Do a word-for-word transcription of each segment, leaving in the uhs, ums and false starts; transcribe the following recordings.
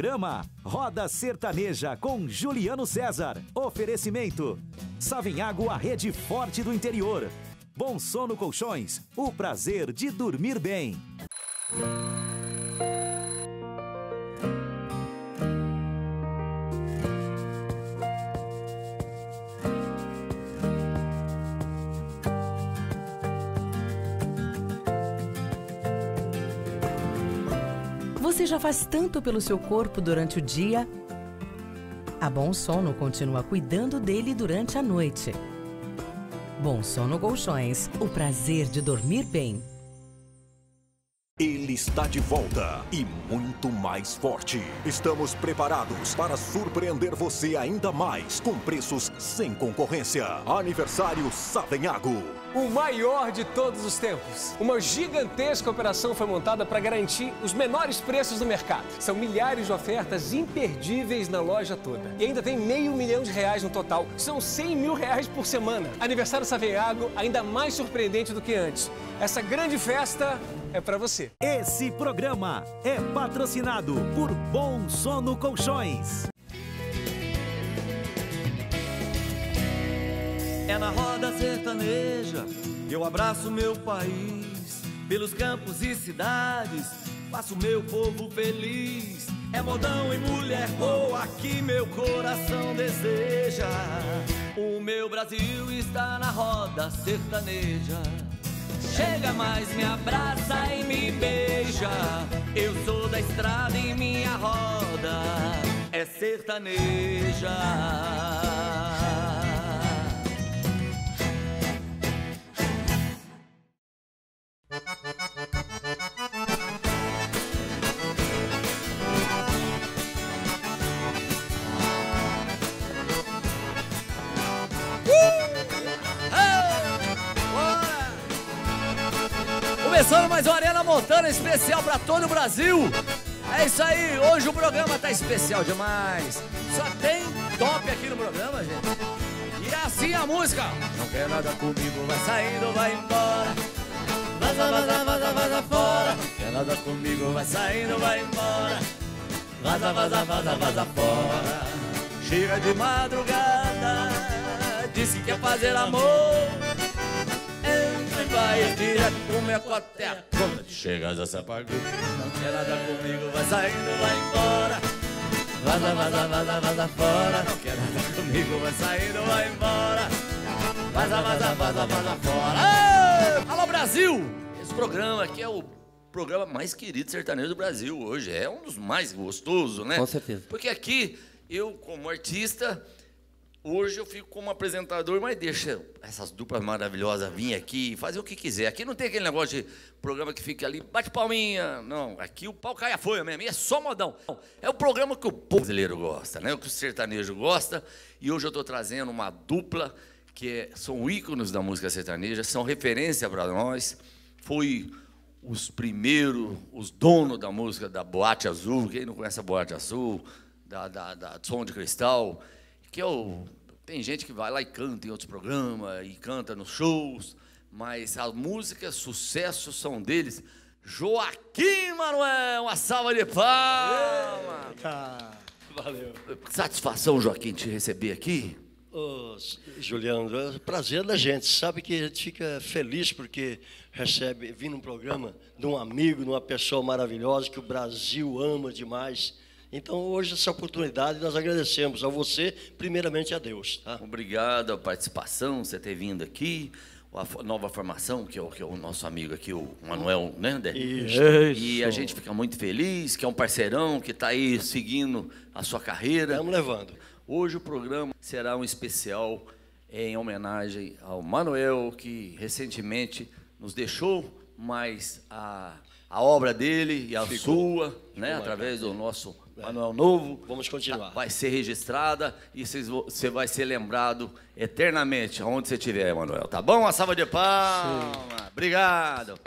programa Roda Sertaneja com Juliano César. Oferecimento Savenhago, a rede forte do interior. Bom Sono Colchões, o prazer de dormir bem. Você já faz tanto pelo seu corpo durante o dia? A Bom Sono continua cuidando dele durante a noite. Bom Sono Colchões, o prazer de dormir bem. Ele está de volta e muito mais forte. Estamos preparados para surpreender você ainda mais com preços sem concorrência. Aniversário Savenhago. O maior de todos os tempos. Uma gigantesca operação foi montada para garantir os menores preços do mercado. São milhares de ofertas imperdíveis na loja toda. E ainda tem meio milhão de reais no total. São cem mil reais por semana. Aniversário Savenhago, ainda mais surpreendente do que antes. Essa grande festa é para você. Esse programa é patrocinado por Bom Sono Colchões. É na roda sertaneja, eu abraço meu país. Pelos campos e cidades, faço meu povo feliz. É modão e mulher boa que meu coração deseja. O meu Brasil está na roda sertaneja. Chega mais, me abraça e me beija. Eu sou da estrada e minha roda é sertaneja. Começando mais uma Arena Montana especial pra todo o Brasil. É isso aí, hoje o programa tá especial demais. Só tem top aqui no programa, gente. E assim a música. Não quer nada comigo, vai saindo, vai embora. Vaza, vaza, vaza, vaza fora. Não quer nada comigo, vai saindo, vai embora. Vaza, vaza, vaza, vaza fora. Chega de madrugada, diz que quer fazer amor. Vai direto pro meu coteco. Quando chegas a se apagar, não quer nada comigo, vai saindo, vai embora. Vaza, vaza, vaza, vaza fora. Não quer nada comigo, vai saindo, vai embora. Vaza, vaza, vaza, vaza fora. Alô, Brasil! Esse programa aqui é o programa mais querido sertanejo do Brasil hoje. É um dos mais gostosos, né? Com certeza. Porque aqui, eu como artista... Hoje eu fico como apresentador, mas deixa essas duplas maravilhosas vir aqui e fazer o que quiser. Aqui não tem aquele negócio de programa que fica ali, bate palminha. Não, aqui o pau cai a folha mesmo, e é só modão. É o programa que o povo brasileiro gosta, né? O que o sertanejo gosta. E hoje eu estou trazendo uma dupla que é, são ícones da música sertaneja, são referência para nós. Foi os primeiros, os donos da música da Boate Azul. Quem não conhece a Boate Azul, da, da, da Som de Cristal... Que eu, tem gente que vai lá e canta em outros programas, e canta nos shows, mas a música, sucesso são deles. Joaquim Manuel, uma salva de palmas! Eita, valeu. Satisfação, Joaquim, te receber aqui. Ô, Juliano, é um prazer da gente. Sabe que a gente fica feliz porque recebe, vim num programa de um amigo, de uma pessoa maravilhosa que o Brasil ama demais. Então, hoje, essa oportunidade, nós agradecemos a você, primeiramente a Deus. Tá? Obrigado a participação, você ter vindo aqui, a nova formação, que é o, que é o nosso amigo aqui, o Manuel, né? Isso. E a gente fica muito feliz, que é um parceirão, que está aí seguindo a sua carreira. Estamos levando. Hoje o programa será um especial em homenagem ao Manuel, que recentemente nos deixou, mas a, a obra dele e a ficou, sua, ficou né? através do nosso... Manuel Novo, vamos continuar. Vai ser registrada e você vai ser lembrado eternamente, aonde você estiver, Manuel. Tá bom? Uma salva de palmas. Sim. Obrigado.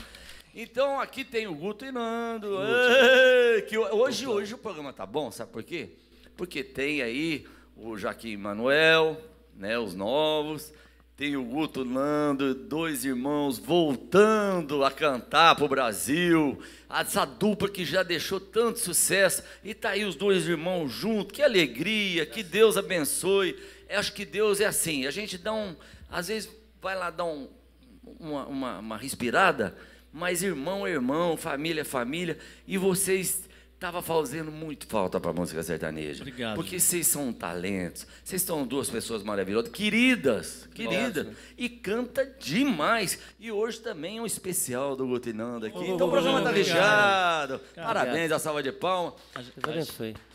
Então, aqui tem o Guto e Nando. Guto. Ei, que hoje, hoje o programa tá bom, sabe por quê? Porque tem aí o Joaquim Manuel, né, os novos, Tem o Guto e Nando, dois irmãos voltando a cantar para o Brasil. Essa dupla que já deixou tanto sucesso. E tá aí os dois irmãos juntos. Que alegria, que Deus abençoe. Eu acho que Deus é assim. A gente dá um... Às vezes vai lá dar um, uma, uma, uma respirada, mas irmão é irmão, família é família. E vocês... Estava fazendo muito falta para a música sertaneja. Obrigado. Porque vocês são talentos, vocês são duas pessoas maravilhosas, queridas, queridas. Nossa. E canta demais. E hoje também é um especial do Guto e Nando aqui. Oh, então o programa está fechado. Parabéns, a salva de palmas.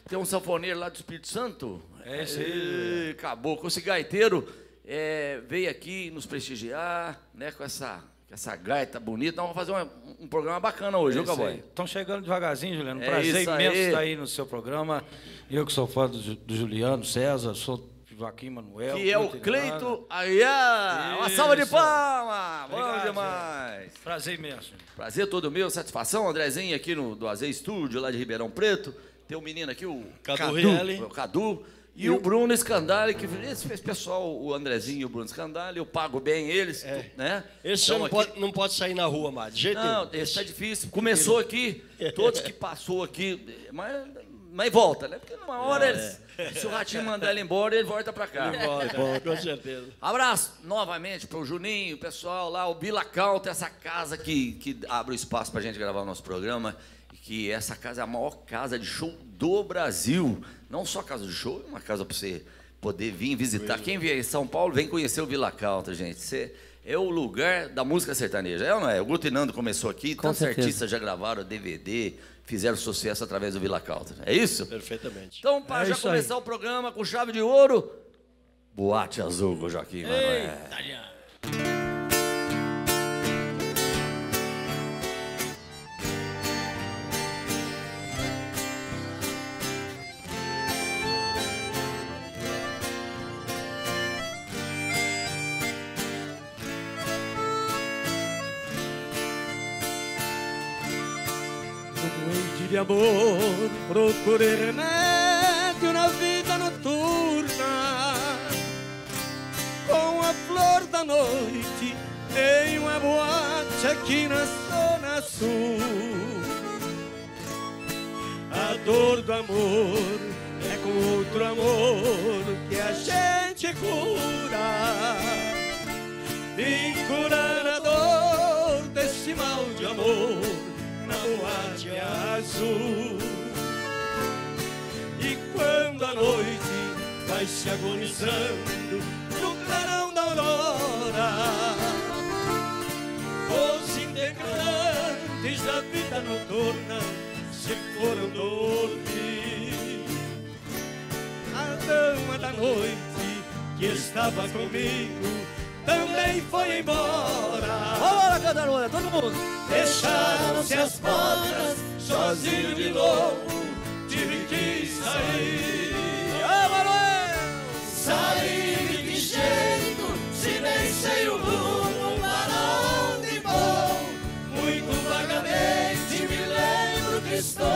Tem um sanfoneiro lá do Espírito Santo. É isso aí. Caboclo, esse gaiteiro é, veio aqui nos prestigiar, né, com essa... Essa gaita bonita, nós vamos fazer um, um programa bacana hoje, viu, Cowboy? Estão chegando devagarzinho, Juliano. Um é prazer imenso aí. Estar aí no seu programa. Eu que sou fã do, do Juliano César, sou Joaquim Manuel. Que é o Cleiton Aguiar. Uma salva de palmas! Vamos demais! Prazer imenso. Prazer todo meu, satisfação. Andrezinho aqui no do Aze Estúdio, lá de Ribeirão Preto. Tem um menino aqui, o Cadu. Cadu, o Cadu. E o Bruno Escandale, que esse pessoal, o Andrezinho e o Bruno Escandale, eu pago bem eles, é. né? Esse então, não, pode, não pode sair na rua, Mário, de jeito nenhum. Não, esse tá difícil. Começou aqui, todos que passou aqui, mas, mas volta, né? Porque numa hora, ah, eles, é. se o Ratinho mandar ele embora, ele volta para cá. Ele volta, volta, com certeza. Abraço novamente pro Juninho, o pessoal lá, o Bilacal, tem essa casa que, que abre o espaço pra gente gravar o nosso programa. Que essa casa é a maior casa de show do Brasil. Não só casa de show, é uma casa para você poder vir visitar. Beleza. Quem vier em São Paulo, vem conhecer o Vila Calta, gente. Você é o lugar da música sertaneja. É ou não é? O Guto e Nando começou aqui, Com tantos certeza. artistas já gravaram D V D, fizeram sucesso através do Vila Calta. É isso? Perfeitamente. Então, para é já começar aí. o programa com chave de ouro, Boate Azul com Joaquim Manuel. De amor, procurei remédio na vida noturna. Com a flor da noite, em uma boate aqui na zona sul. A dor do amor é com outro amor que a gente cura. E curar a dor desse mal de amor na boate azul. E quando a noite vai se agonizando no clarão da aurora, os integrantes da vida noturna se foram dormir. A dama da noite que estava comigo também foi embora. Bora cantar, bora, todo mundo. Fecharam-se as portas, sozinho de novo tive que sair. Ô, saí de que jeito, se nem sei o rumo para onde vou. Muito vagamente me lembro que estou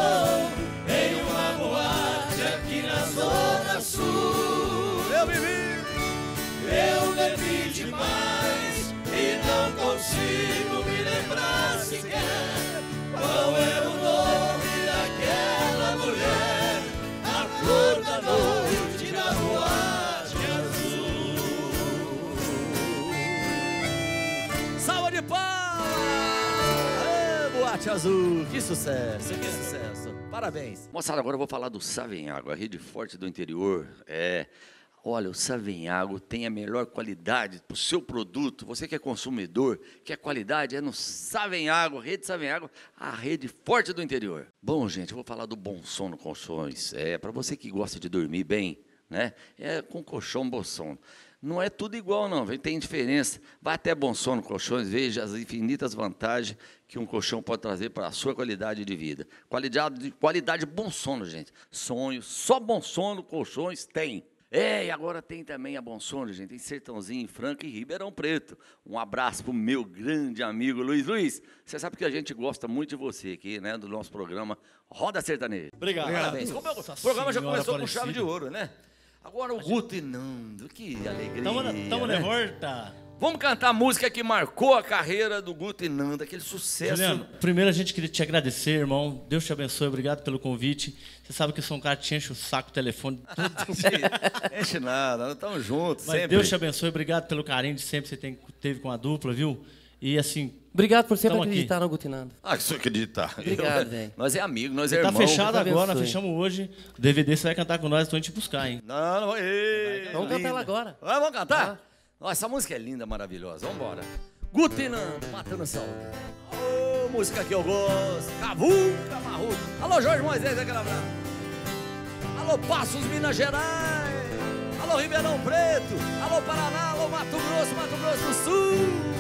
em uma boate aqui na zona sul. Eu vivi. Eu bebi demais e não consigo me lembrar sequer qual era o nome daquela mulher, a flor da noite na boate azul. Salva de pau! É, boate azul, que sucesso, que sucesso. Parabéns. Moçada, agora eu vou falar do Savenhago, a rede forte do interior. É... Olha, o Savenhago tem a melhor qualidade para o seu produto. Você que é consumidor, que a qualidade é no Savenhago, Rede Savenhago, a rede forte do interior. Bom, gente, eu vou falar do Bom Sono Colchões. É para você que gosta de dormir bem, né? É com colchão Bom Sono. Não é tudo igual, não, tem diferença. Vá até Bom Sono Colchões, veja as infinitas vantagens que um colchão pode trazer para a sua qualidade de vida. Qualidade, qualidade Bom Sono, gente. Sonho, só Bom Sono Colchões tem. É, e agora tem também a Bom Sono, gente, tem Sertãozinho, Franca e Ribeirão Preto. Um abraço pro meu grande amigo Luiz. Luiz, você sabe que a gente gosta muito de você aqui, né, do nosso programa Roda Sertaneja. Obrigado. Parabéns. Como eu, o programa já começou com chave de ouro, né? Agora o Guto e Nando, que alegria. Tamo, tamo né? de volta. Vamos cantar a música que marcou a carreira do Guto e Nando, aquele sucesso. Juliano, primeiro a gente queria te agradecer, irmão. Deus te abençoe, obrigado pelo convite. Você sabe que eu sou um cara que te enche o saco, o telefone. Não enche nada, nós estamos juntos. Mas sempre. Deus te abençoe, obrigado pelo carinho de sempre que você tem, teve com a dupla, viu? E assim... Obrigado por sempre acreditar aqui. No Guto e Nando. Ah, que você acreditar. Obrigado, velho. Nós é amigo, nós você é irmão. Tá fechado agora, nós fechamos hoje. O D V D você vai cantar com nós, tô indo te buscar, hein? Não, não vai. Vamos cantar ela agora. Ah, vamos cantar? Ah. Nossa, essa música é linda, maravilhosa. Vamos embora. Guto e Nando, matando a saudade. Ô, oh, música que eu gosto. Cavuca, Marruco. Alô, Jorge Moisés, aquela abraço. Alô, Passos, Minas Gerais. Alô, Ribeirão Preto. Alô, Paraná. Alô, Mato Grosso, Mato Grosso do Sul.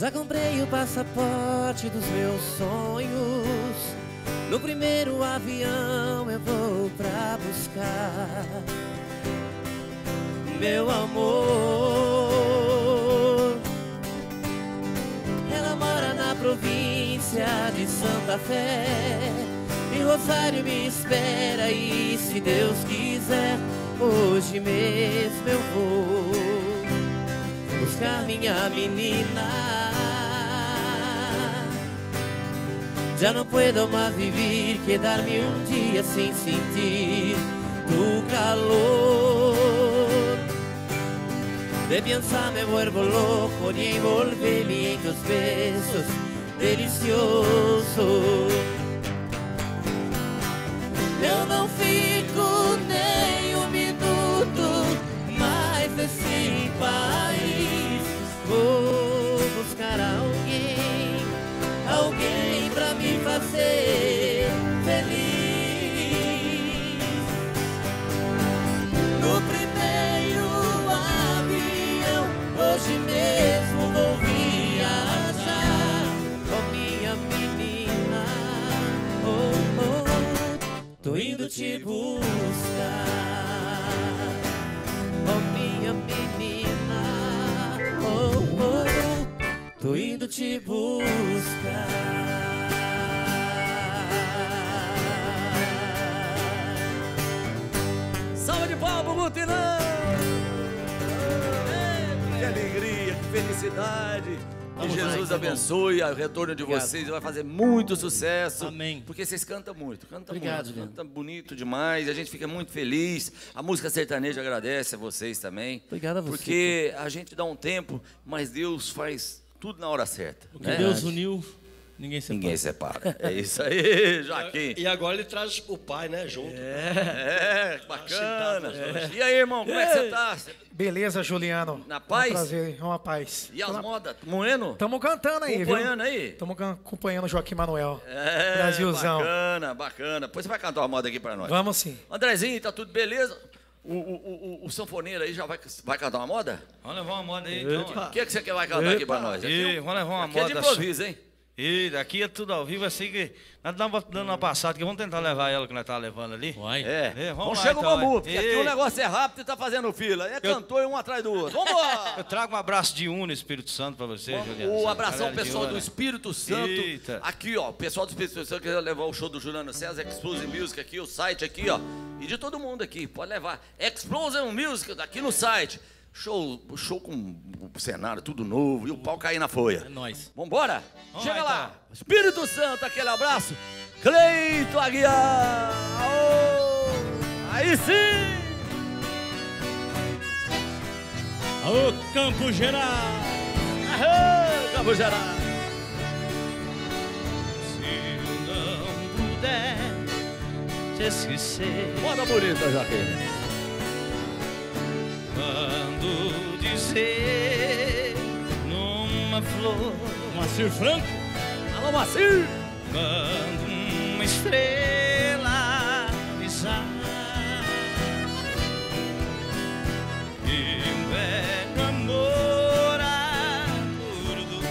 Já comprei o passaporte dos meus sonhos. No primeiro avião eu vou pra buscar meu amor. Ela mora na província de Santa Fé. E Rosário me espera e se Deus quiser, hoje mesmo eu vou buscar minha menina. Ya no puedo más vivir, quedarme un día sin sentir tu calor. De pensar me vuelvo loco y envolverme en tus besos deliciosos. Eu não fico nem um minuto mais nesse país. Vou buscar alguém, alguém me fazer feliz. No primeiro avião, hoje mesmo vou viajar com minha menina. Oh, oh, tô indo te buscar com minha menina. Oh, oh, tô indo te buscar. Salve de palmas pro Guto e Nando! Que alegria, que felicidade! Que Jesus abençoe o retorno de vocês. Vai fazer muito sucesso. Amém. Porque vocês cantam muito. Cantam muito. Cantam bonito demais. A gente fica muito feliz. A música sertaneja agradece a vocês também. Obrigado a vocês. Porque a gente dá um tempo, mas Deus faz tudo na hora certa. O que Deus uniu... Ninguém separa. Ninguém separa. É isso aí, Joaquim. E agora ele traz o pai, né, junto. É, é bacana. É. E aí, irmão, como é que você tá? Beleza, Juliano. Na paz? É um prazer, é uma paz. E as na... modas? Moendo? Estamos cantando aí, acompanhando viu? Aí? Estamos acompanhando o Joaquim Manuel. É, Brasilzão. Bacana, bacana. Depois você vai cantar uma moda aqui para nós. Vamos sim. Andrezinho, tá tudo beleza? O, o, o, o sanfoneiro aí já vai, vai cantar uma moda? Vamos levar uma moda aí, então. O que, é que você vai cantar Epa. Aqui para nós? Aqui, vamos levar uma aqui moda. Aqui é de improviso, hein? E daqui é tudo ao vivo, assim que... Nós estamos dando uma passada, que vamos tentar levar ela que nós estávamos levando ali. Vai. É, é vamos, vamos lá, chega então, o bambu, porque aqui o negócio é rápido e tá fazendo fila. É eu... cantor um atrás do outro. Vamos lá! Eu trago um abraço de um no Espírito Santo para você, vamos, Juliano. O abração pessoal do Espírito Santo. Eita. Aqui, ó, o pessoal do Espírito Santo que quer levar o show do Juliano César, Explosive Music aqui, o site aqui, ó. E de todo mundo aqui, pode levar. Explosive Music aqui no site. Show, show com o cenário, tudo novo, e o pau cair na folha. É nóis. Vambora? Vamos Chega lá, lá. Então. Espírito Santo, aquele abraço. Cleiton Aguiar. Aô. Aí sim! Aô, Campo Geral. Aô, Campo Geral. Se eu não puder te esquecer. Moda bonita, Joaquim. Quando dizer numa flor, Moacyr Franco, alô Moacyr, quando uma estrela pisar e um velho amor acordou,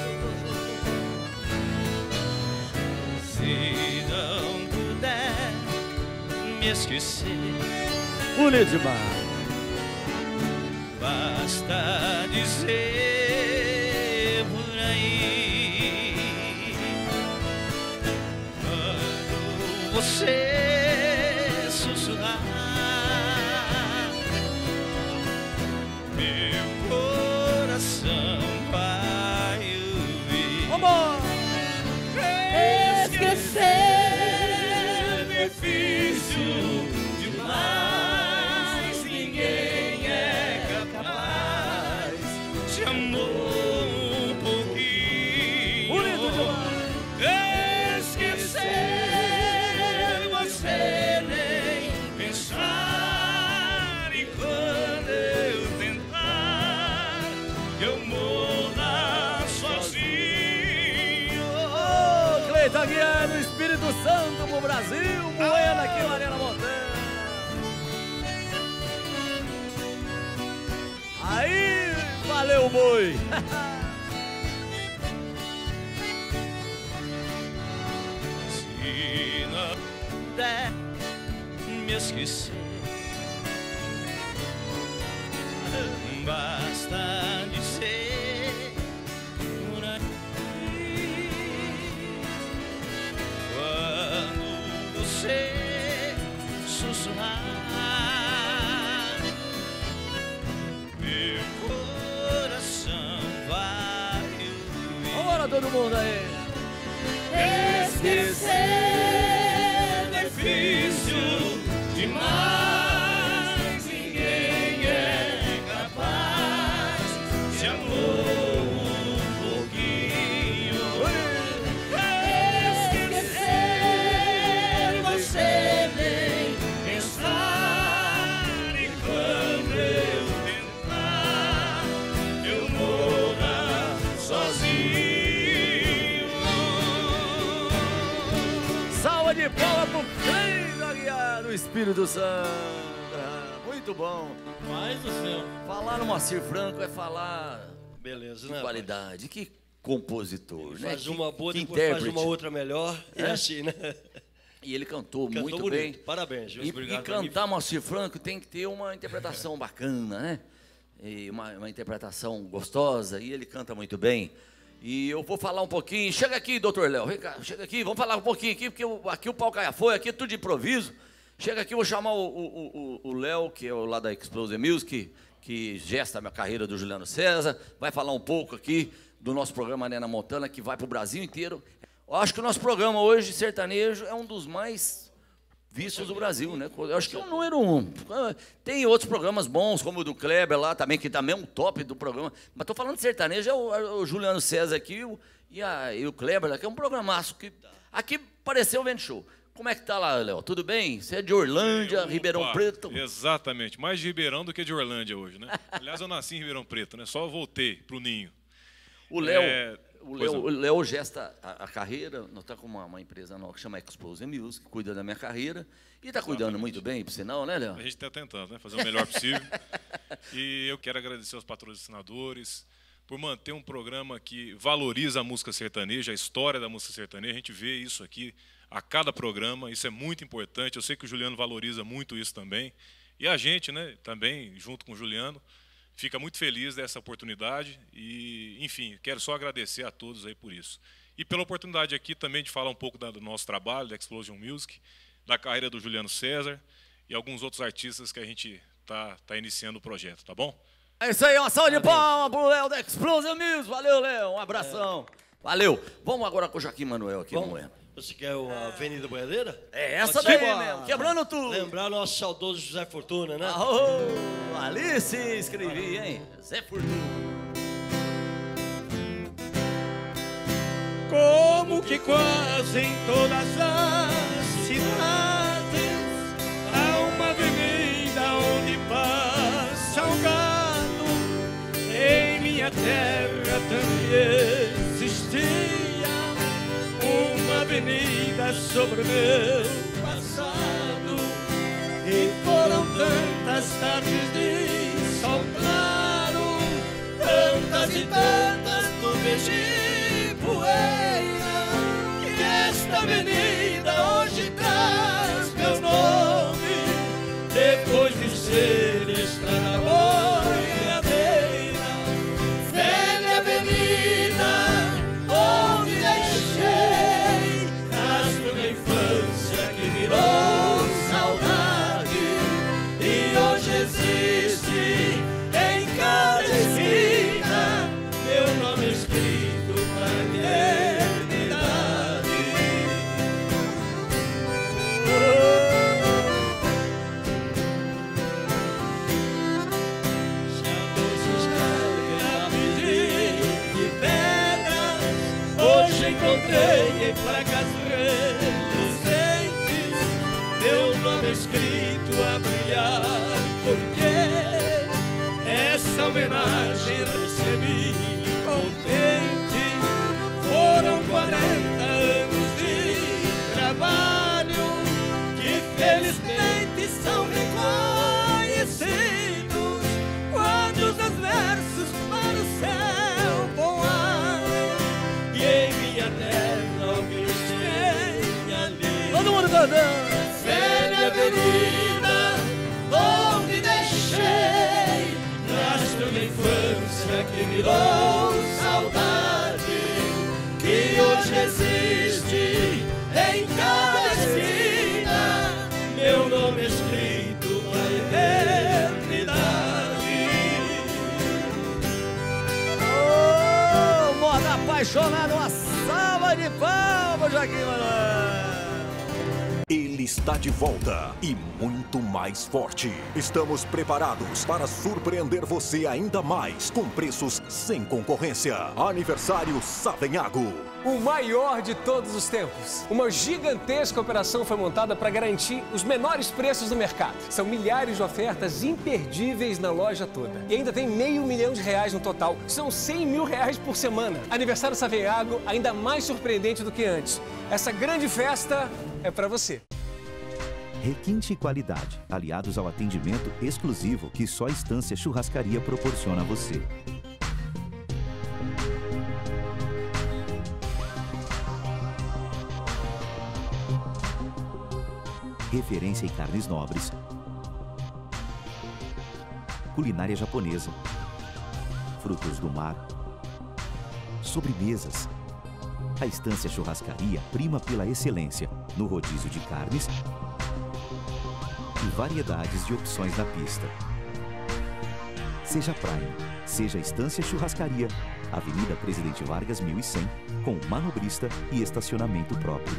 se não puder me esquecer, bonito demais. Basta dizer por aí quando você cantando pro Brasil, moendo aqui na Arena Montana. Aí, valeu, boi! Se não der me esquecer, basta de ser por aqui. Quando você sussurrar, todo mundo aí. Esquecer é difícil demais, ninguém é capaz de amor um pouquinho. Esquecer você vem pensar, e quando eu tentar eu morar sozinho. De bola pro Cleiton Aguiar do Espírito Santo. Muito bom. Mais do céu. Falar no Moacyr Franco é falar. Beleza, né? Qualidade. Mas... que compositor, ele né? Faz uma boa, que depois faz uma outra melhor. É, é assim, né? E ele cantou, cantou muito bonito. Bem. Parabéns, Júlio. E, obrigado, e cantar Moacyr Franco tem que ter uma interpretação bacana, né? E uma, uma interpretação gostosa. E ele canta muito bem. E eu vou falar um pouquinho, chega aqui, doutor Léo, vem cá, chega aqui, vamos falar um pouquinho aqui, porque eu, aqui o pau cai a folha, aqui é tudo de improviso. Chega aqui, eu vou chamar o Léo, que é o lá da Explosive Music, que gesta a minha carreira do Juliano César, vai falar um pouco aqui do nosso programa Arena Montana, que vai para o Brasil inteiro. Eu acho que o nosso programa hoje, sertanejo, é um dos mais vistos do Brasil, né? Eu acho que é o número um. Tem outros programas bons, como o do Kleber lá também, que também é um top do programa. Mas estou falando de sertanejo, é o, o Juliano César aqui o, e, a, e o Kleber lá, que é um programaço que aqui pareceu o Vent Show. Como é que tá lá, Léo? Tudo bem? Você é de Orlândia, eu, Ribeirão opa, Preto? Exatamente, mais de Ribeirão do que de Orlândia hoje, né? Aliás, eu nasci em Ribeirão Preto, né? Só voltei pro ninho. O Léo... É... O Léo, o Léo gesta a, a carreira, nós estamos com uma, uma empresa nova que chama Explosive Music, que cuida da minha carreira, e está cuidando exatamente. Muito bem, por sinal, né, Léo? A gente está tentando, né, fazer o melhor possível. E eu quero agradecer aos patrocinadores por manter um programa que valoriza a música sertaneja, a história da música sertaneja. A gente vê isso aqui a cada programa, isso é muito importante. Eu sei que o Juliano valoriza muito isso também. E a gente, né, também, junto com o Juliano, fica muito feliz dessa oportunidade e, enfim, quero só agradecer a todos aí por isso. E pela oportunidade aqui também de falar um pouco da, do nosso trabalho, da Explosion Music, da carreira do Juliano César e alguns outros artistas que a gente tá, tá iniciando o projeto, tá bom? É isso aí, uma salva de palmas pro Léo da Explosion Music. Valeu, Léo, um abração. É. Valeu. Vamos agora com o Joaquim Manuel aqui no Moema. Você quer a Avenida Boiadeira? É essa daí mesmo, quebrando tudo. Lembrar nosso saudoso José Fortuna, né? Oh, ali se inscrevi, hein? José Fortuna. Como que quase em todas as cidades há uma avenida onde passa o gado, em minha terra também existe. Uma avenida sobre o meu passado, e foram tantas tardes de sol claro, tantas e tantas nuvens de poeira, que esta avenida hoje traz meu nome, depois de ser estrada boiadeira, velha avenida. Maracanã. Velha avenida, onde deixei rastro da infância que virou saudade, que hoje existe em cada esquina, meu nome escrito na eternidade. Oh, moda apaixonada, uma salva de palmas, Joaquim Manuel. Ele está de volta e muito mais forte. Estamos preparados para surpreender você ainda mais com preços sem concorrência. Aniversário Savenhago. O maior de todos os tempos. Uma gigantesca operação foi montada para garantir os menores preços do mercado. São milhares de ofertas imperdíveis na loja toda. E ainda tem meio milhão de reais no total. São cem mil reais por semana. Aniversário Savenhago, ainda mais surpreendente do que antes. Essa grande festa é para você. Requinte e qualidade, aliados ao atendimento exclusivo que só a Estância Churrascaria proporciona a você. Referência em carnes nobres, culinária japonesa, frutos do mar, sobremesas. A Estância Churrascaria prima pela excelência no rodízio de carnes e variedades de opções na pista. Seja Prime, seja Estância Churrascaria, Avenida Presidente Vargas mil e cem, com manobrista e estacionamento próprio.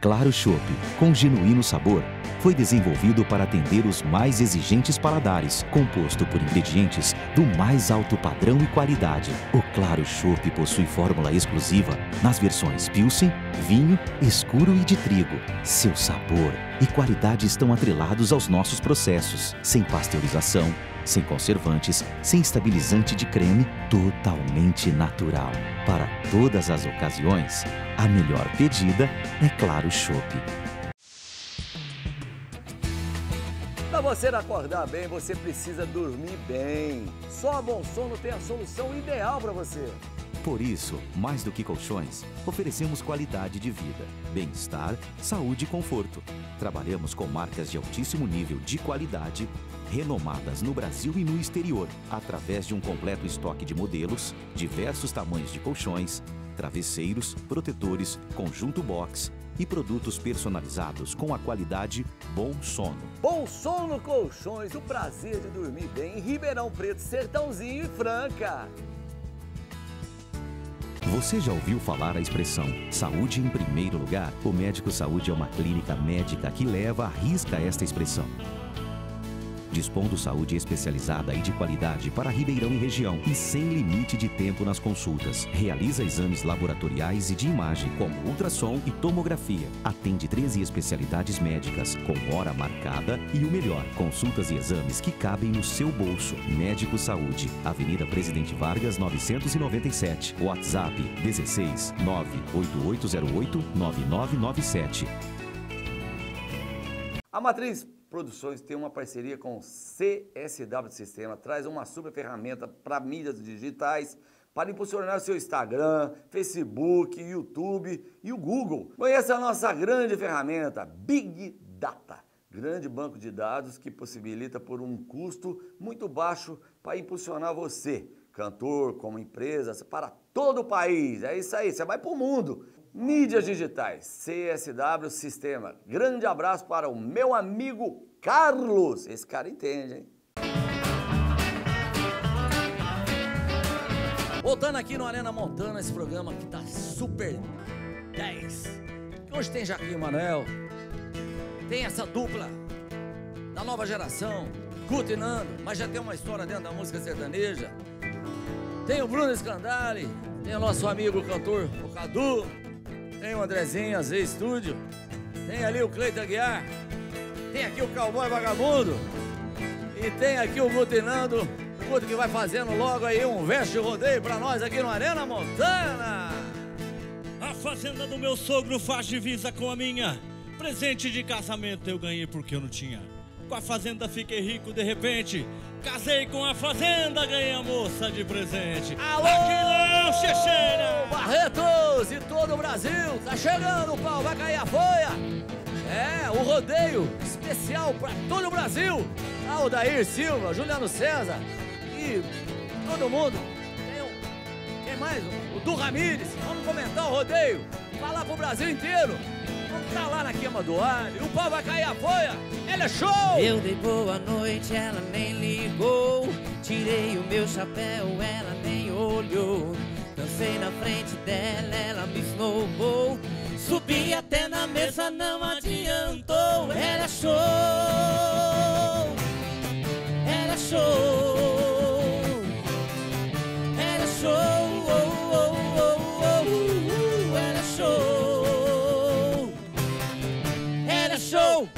Claro Chopp, com genuíno sabor, foi desenvolvido para atender os mais exigentes paladares, composto por ingredientes do mais alto padrão e qualidade. O Claro Chopp possui fórmula exclusiva nas versões Pilsen, vinho, escuro e de trigo. Seu sabor e qualidade estão atrelados aos nossos processos, sem pasteurização, sem conservantes, sem estabilizante de creme, totalmente natural. Para todas as ocasiões, a melhor pedida é Claro Chopp. Para você acordar bem, você precisa dormir bem. Só a Bom Sono tem a solução ideal para você. Por isso, mais do que colchões, oferecemos qualidade de vida, bem-estar, saúde e conforto. Trabalhamos com marcas de altíssimo nível de qualidade, renomadas no Brasil e no exterior, através de um completo estoque de modelos, diversos tamanhos de colchões, travesseiros, protetores, conjunto box e produtos personalizados com a qualidade Bom Sono. Bom Sono Colchões, o prazer de dormir bem em Ribeirão Preto, Sertãozinho e Franca. Você já ouviu falar a expressão saúde em primeiro lugar? O Médico Saúde é uma clínica médica que leva à risca esta expressão, dispondo saúde especializada e de qualidade para Ribeirão e região e sem limite de tempo nas consultas. Realiza exames laboratoriais e de imagem, como ultrassom e tomografia. Atende treze especialidades médicas, com hora marcada e o melhor, consultas e exames que cabem no seu bolso. Médico Saúde, Avenida Presidente Vargas novecentos e noventa e sete, WhatsApp um seis nove oito oito zero oito nove nove nove sete. A Matriz Produções tem uma parceria com o C S W Sistema, traz uma super ferramenta para mídias digitais, para impulsionar o seu Instagram, Facebook, YouTube e o Google. Conheça a nossa grande ferramenta, Big Data, grande banco de dados que possibilita por um custo muito baixo para impulsionar você, cantor, como empresas, para todo o país. É isso aí, você vai para o mundo. Mídias digitais, C S W Sistema. Grande abraço para o meu amigo Carlos. Esse cara entende, hein? Voltando aqui no Arena Montana, esse programa que tá super dez. Hoje tem Joaquim Manuel, tem essa dupla da nova geração, Guto e Nando, mas já tem uma história dentro da música sertaneja. Tem o Bruno Escandale, tem o nosso amigo o cantor, o Cadu. Tem o Andrezinho, a Z Studio. Tem ali o Cleiton Aguiar. Tem aqui o Cowboy Vagabundo. E tem aqui o Guto e Nando. O Guto que vai fazendo logo aí um veste rodeio pra nós aqui no Arena Montana. A fazenda do meu sogro faz divisa com a minha. Presente de casamento eu ganhei porque eu não tinha. Com a fazenda fiquei rico de repente. Casei com a fazenda, ganhei a moça de presente. Alô! Aqui não, Checheira! Barretos e todo o Brasil, tá chegando o pau, vai cair a folha. É, o rodeio especial para todo o Brasil. Aldair Silva, Juliano César e todo mundo. Tem, tem mais o Du Ramires. Vamos comentar o rodeio. Falar pro Brasil inteiro. Vamos estar tá lá na queima do alho. O pau vai cair a folha. Ele é show! Eu dei boa noite, ela nem ligou. Tirei o meu chapéu, ela nem olhou. Dancei na frente dela, ela me esnobou. Subi até na mesa, não adiantou. Ela é show! Ela é show! Ela é show! Oh, oh, oh, oh. Ela é show! Ela é show!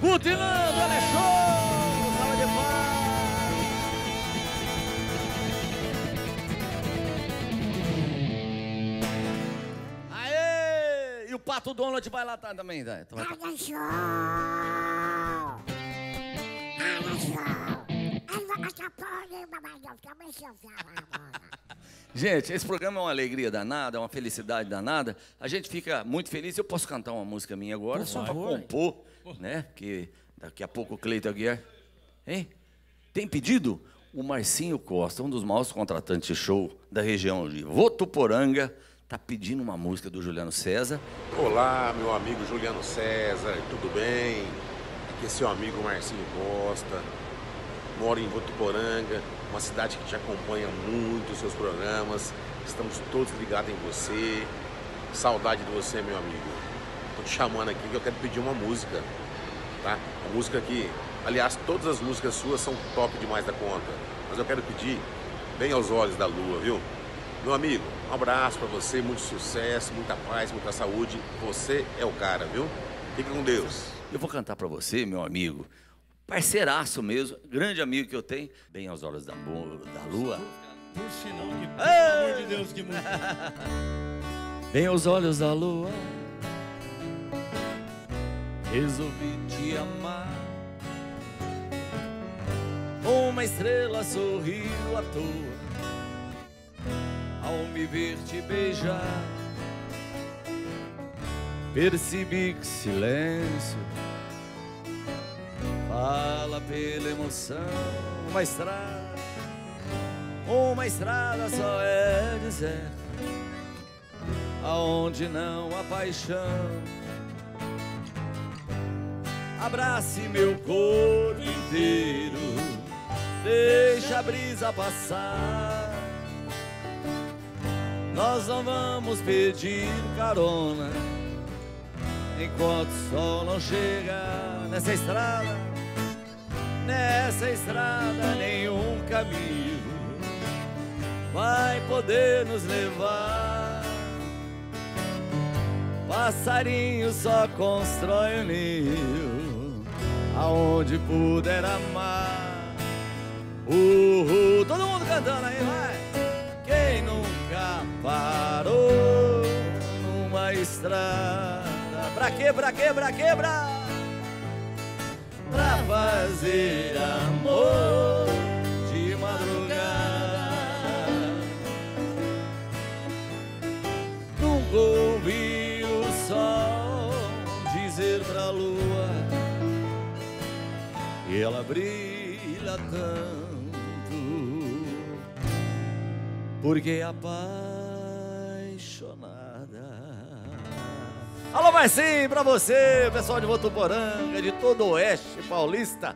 Guto e Nando, ela é show! Salva de palmas! Aê! E o Pato Donald vai lá também, tá? Então vai... Ela é show! Ela é show! Gente, esse programa é uma alegria danada, é uma felicidade danada. A gente fica muito feliz. Eu posso cantar uma música minha agora, por só para compor, né? Porque daqui a pouco o Cleiton Aguiar... Hein? Tem pedido? O Marcinho Costa, um dos maiores contratantes de show da região de Votuporanga, está pedindo uma música do Juliano César. Olá, meu amigo Juliano César, tudo bem? Aqui é seu amigo Marcinho Costa. Moro em Votuporanga, uma cidade que te acompanha muito os seus programas. Estamos todos ligados em você. Saudade de você, meu amigo. Tô te chamando aqui que eu quero pedir uma música, tá? Uma música que, aliás, todas as músicas suas são top demais da conta. Mas eu quero pedir Bem aos Olhos da Lua, viu? Meu amigo, um abraço pra você, muito sucesso, muita paz, muita saúde. Você é o cara, viu? Fica com Deus. Eu vou cantar pra você, meu amigo. Parceiraço mesmo, grande amigo que eu tenho. Bem aos Olhos da, da Lua. Por sinal, que, pelo amor de Deus, que música. Bem aos Olhos da Lua, resolvi te amar. Uma estrela sorriu à toa ao me ver te beijar. Percebi que silêncio fala pela emoção. Uma estrada, uma estrada só é deserto, aonde não há paixão. Abrace meu corpo inteiro, deixa a brisa passar. Nós não vamos pedir carona enquanto o sol não chegar. Nessa estrada, nessa estrada nenhum caminho vai poder nos levar. Passarinho só constrói um ninho aonde puder amar. Uhul. Todo mundo cantando aí, vai! Quem nunca parou numa estrada? Pra quê, pra quê, pra quê, pra? Pra fazer amor de madrugada. Nunca ouvi o sol dizer pra lua que ela brilha tanto, porque a apaixonada. Alô, Marcinho, pra você, pessoal de Votuporanga, de todo o oeste paulista.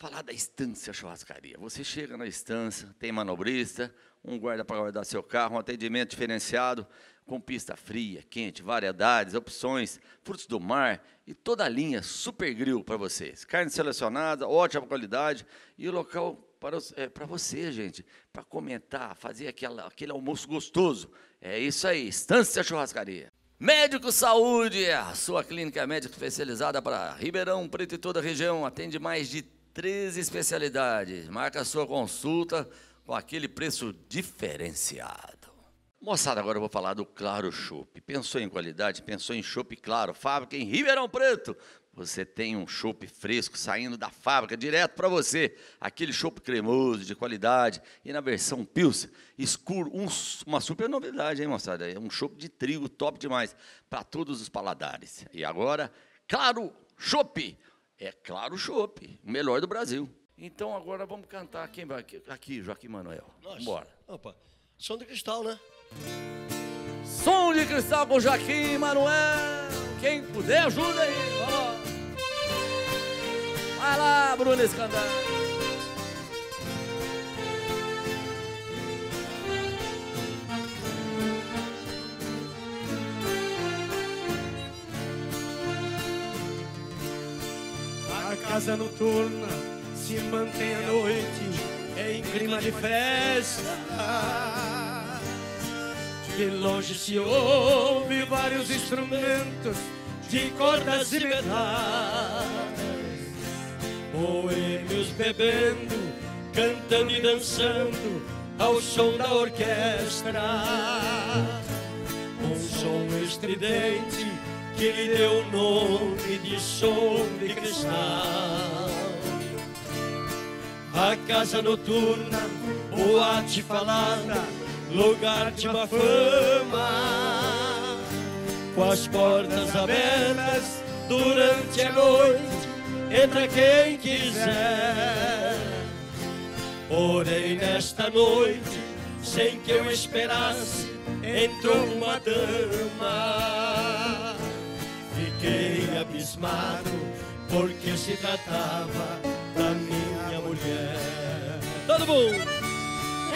Falar da Estância Churrascaria. Você chega na Estância, tem manobrista, um guarda para guardar seu carro, um atendimento diferenciado, com pista fria, quente, variedades, opções, frutos do mar e toda a linha Super Grill para vocês. Carne selecionada, ótima qualidade e o local para, é, para você, gente, para comentar, fazer aquela, aquele almoço gostoso. É isso aí, Estância Churrascaria. Médico Saúde, a sua clínica médica especializada para Ribeirão Preto e toda a região, atende mais de treze especialidades. Marca a sua consulta com aquele preço diferenciado. Moçada, agora eu vou falar do Claro Chopp. Pensou em qualidade? Pensou em chopp Claro, fábrica em Ribeirão Preto. Você tem um chopp fresco saindo da fábrica direto para você. Aquele chopp cremoso, de qualidade. E na versão Pilsen, escuro, um, uma super novidade, hein, moçada? É um chopp de trigo top demais para todos os paladares. E agora, Claro Chopp. É Claro Chopp, o melhor do Brasil. Então agora vamos cantar quem vai aqui, Joaquim Manuel. Nossa. Bora. Opa. Som de Cristal, né? Som de Cristal com Joaquim Manuel. Quem puder ajuda aí. Vamos. Vai lá, Bruno Escandale. A casa noturna se mantém à noite em clima de festa. De longe se ouve vários instrumentos de cordas e metais. Boêmios bebendo, cantando e dançando ao som da orquestra. Um som estridente que lhe deu o nome de Som de Cristal. A casa noturna, boate falada, lugar de uma fama, com as portas abertas durante a noite, entra quem quiser. Porém nesta noite, sem que eu esperasse, entrou uma dama. Fiquei abismado, porque se tratava da minha mulher. Todo mundo!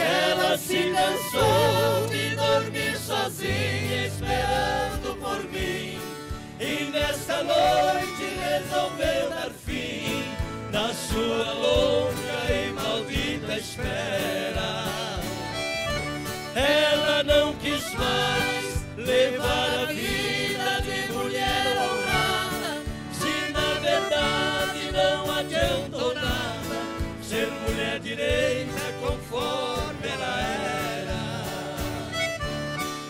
Ela se cansou de dormir sozinha, esperando por mim, e nesta noite resolveu dar fim na sua longa e maldita espera. Ela não quis mais levar a vida de mulher honrada, se na verdade não adiantou nada ser mulher direita conforme ela era.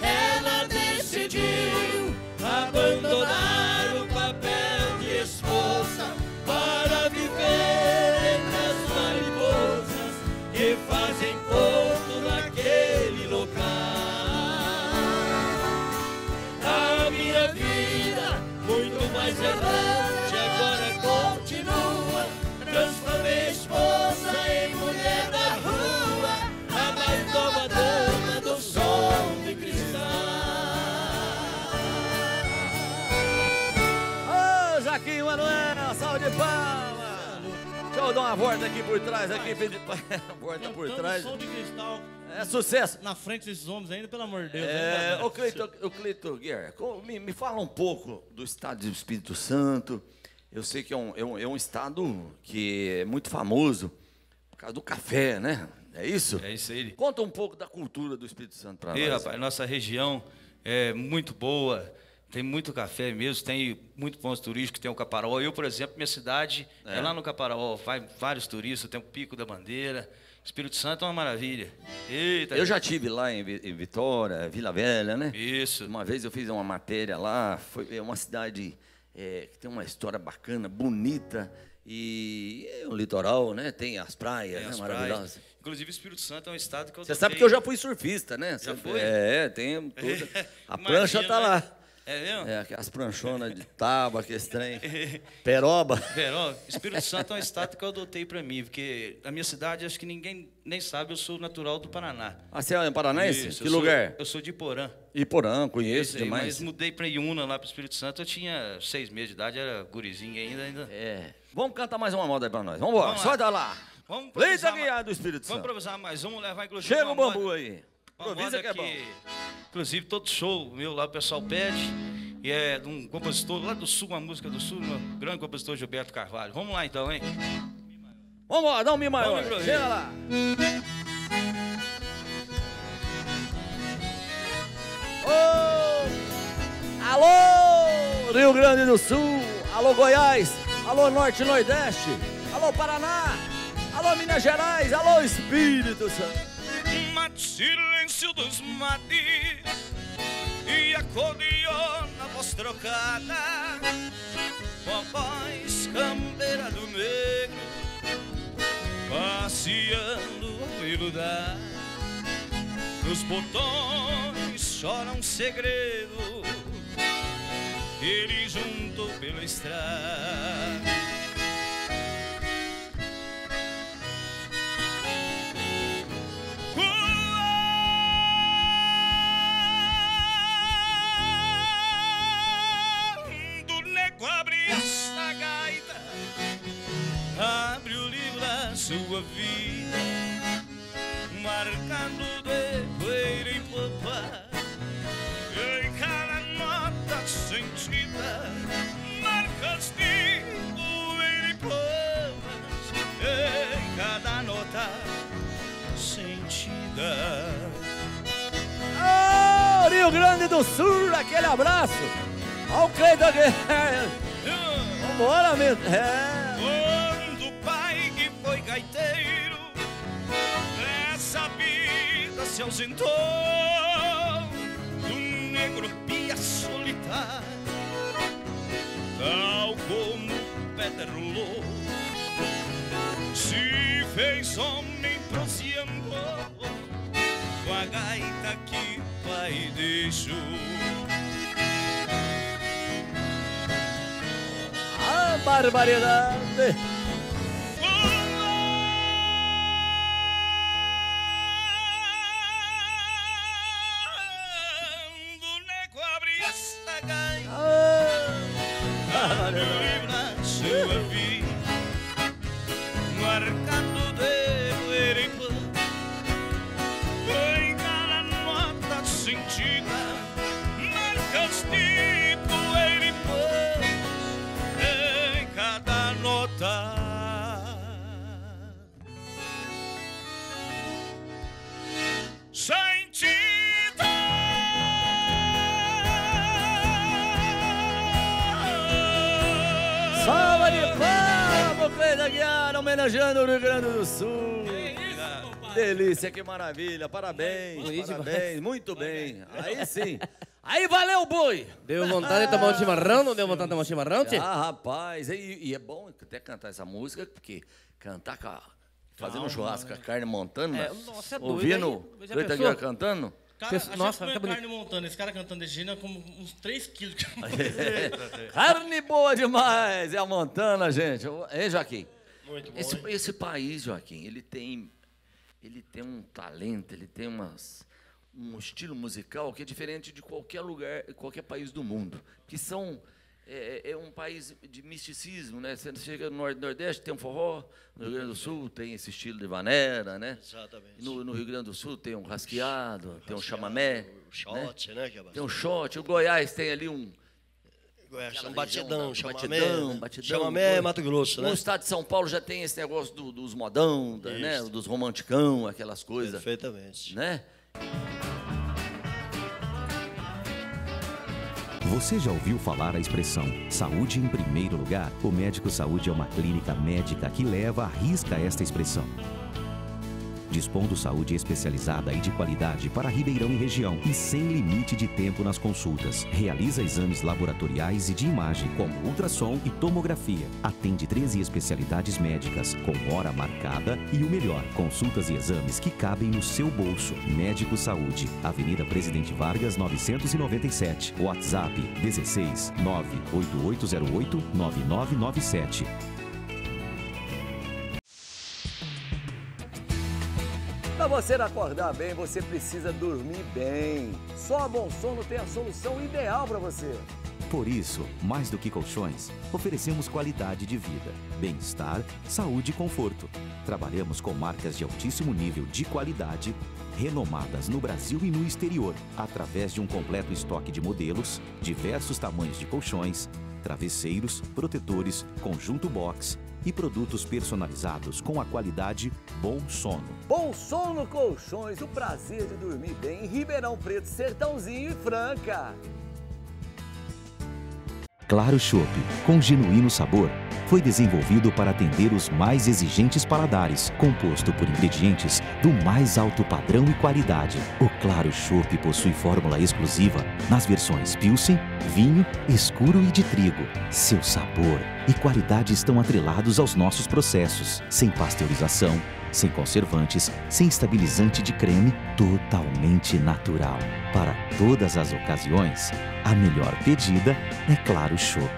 Ela decidiu abandonar o papel de esposa para viver entre as mariposas que fazem ponto naquele lugar. A minha vida, muito mais errante, agora continua. Transformei a esposa em mulher da rua, a mais nova dama do Som de Cristal. Ô, Joaquim Manuel, salve de palmas! Deixa eu dar uma volta aqui por trás, aqui, volta por trás. Som de Cristal. É sucesso. Na frente desses homens ainda, pelo amor de Deus. É, ô Cleiton, ô Cleiton Aguiar, me, me fala um pouco do estado do Espírito Santo. Eu sei que é um, é, um, é um estado que é muito famoso por causa do café, né? É isso? É isso aí. Conta um pouco da cultura do Espírito Santo para nós. Rapaz, nossa região é muito boa. Tem muito café mesmo, tem muito pontos turísticos, tem o Caparaó. Eu, por exemplo, minha cidade é, é lá no Caparaó, vai vários turistas, tem o Pico da Bandeira. Espírito Santo é uma maravilha. Eita, eu gente. já estive lá em Vitória, Vila Velha, né? Isso. Uma vez eu fiz uma matéria lá, foi uma cidade é, que tem uma história bacana, bonita, e é um litoral, né? Tem as praias, tem as né? maravilhosas. Praias. Inclusive, o Espírito Santo é um estado que eu... Você sabe que eu já fui surfista, né? Já foi? É, tem toda... A prancha tá lá. É mesmo? É, as pranchonas de tábua, aqueles trem. Peroba. Peroba. Espírito Santo é um estado que eu adotei para mim, porque na minha cidade, acho que ninguém nem sabe, eu sou natural do Paraná. Ah, você é paranaense? Isso, que eu lugar? Sou, eu sou de Iporã. Iporã, conheço Isso, demais. Mas mudei para Iuna, lá para o Espírito Santo, eu tinha seis meses de idade, era gurizinho ainda. ainda. É. Vamos cantar mais uma moda aí para nós. Vamos embora, só dá lá. Vamos improvisar mais... do Espírito Santo. Vamos improvisar mais um, levar inclusive... Chega o bambu moda... aí. Uma moda que é bom. Inclusive, todo show meu lá, o pessoal pede. E é de um compositor lá do Sul, uma música do Sul, um grande compositor, Gilberto Carvalho. Vamos lá, então, hein? Vamos lá, dá um Mi Maior. Chega lá. Oh! Alô, Rio Grande do Sul. Alô, Goiás. Alô, Norte e Nordeste. Alô, Paraná. Alô, Minas Gerais. Alô, Espírito Santo. Silêncio dos matis e acordeona voz trocada, com a voz cambeira do negro, passeando a veludar. Nos botões chora um segredo ele junto pela estrada. Quando o nego abre esta gaita, abre o livro da sua vida, marcando de poeira em popa. Sentida, marcas de poeira e popas em cada nota sentida. Oh, Rio Grande do Sul, aquele abraço. Olha o Cleiton Aguiar. Vambora, meu. É. Quando o pai que foi gaiteiro, essa vida se ausentou do negro. Tal como pedra rolou, se fez homem prosseando com a gaita que pai deixou. A barbaridade. Homenageando o Rio Grande do Sul. Que delícia, que maravilha. Parabéns, Luiz, parabéns. Muito bem. Aí sim. Aí valeu, boi. Deu vontade de tomar um chimarrão? Não deu vontade de tomar um chimarrão, tio? Ah, rapaz. E, e é bom até cantar essa música, porque cantar com a, fazendo um churrasco com a carne montana, é, nossa, é ouvindo o Cleiton Aguiar cantando. Cara, a nossa, gente comeu carne montana, esse cara cantando desse jeito, como uns três quilos. Carne boa demais, é a Montana, gente. Hein, Joaquim? Muito bom, esse, esse país, Joaquim, ele tem, ele tem um talento, ele tem umas, um estilo musical que é diferente de qualquer lugar, qualquer país do mundo. Que são, é, é um país de misticismo, né? Você chega no Nordeste, tem um forró, no Rio Grande do Sul tem esse estilo de vaneira, né? Exatamente. No, no Rio Grande do Sul tem um rasqueado, rasqueado tem um chamamé. O shot, né? né que é tem um shot. O Goiás tem ali um... Goiás, um batidão, chamamé, batidão, né? batidão. Chamamé é Mato Grosso, né? No estado de São Paulo já tem esse negócio do, dos modão, da, né? dos romanticão, aquelas coisas. Perfeitamente. Né? Você já ouviu falar a expressão saúde em primeiro lugar? O Médico Saúde é uma clínica médica que leva à risca esta expressão. Dispondo saúde especializada e de qualidade para Ribeirão e região e sem limite de tempo nas consultas. Realiza exames laboratoriais e de imagem, como ultrassom e tomografia. Atende treze especialidades médicas, com hora marcada e o melhor, consultas e exames que cabem no seu bolso. Médico Saúde, Avenida Presidente Vargas, novecentos e noventa e sete. WhatsApp um seis nove oito oito zero oito nove nove nove sete. Para você acordar bem, você precisa dormir bem. Só a Bom Sono tem a solução ideal para você. Por isso, mais do que colchões, oferecemos qualidade de vida, bem-estar, saúde e conforto. Trabalhamos com marcas de altíssimo nível de qualidade, renomadas no Brasil e no exterior, através de um completo estoque de modelos, diversos tamanhos de colchões, travesseiros, protetores, conjunto box e produtos personalizados com a qualidade Bom Sono. Bom Sono Colchões, o prazer de dormir bem em Ribeirão Preto, Sertãozinho e Franca. Claro Chopp, com genuíno sabor, foi desenvolvido para atender os mais exigentes paladares, composto por ingredientes do mais alto padrão e qualidade. O Claro Chopp possui fórmula exclusiva nas versões Pilsen, vinho, escuro e de trigo. Seu sabor e qualidade estão atrelados aos nossos processos, sem pasteurização, sem conservantes, sem estabilizante de creme, totalmente natural. Para todas as ocasiões, a melhor pedida é Claro Chopp.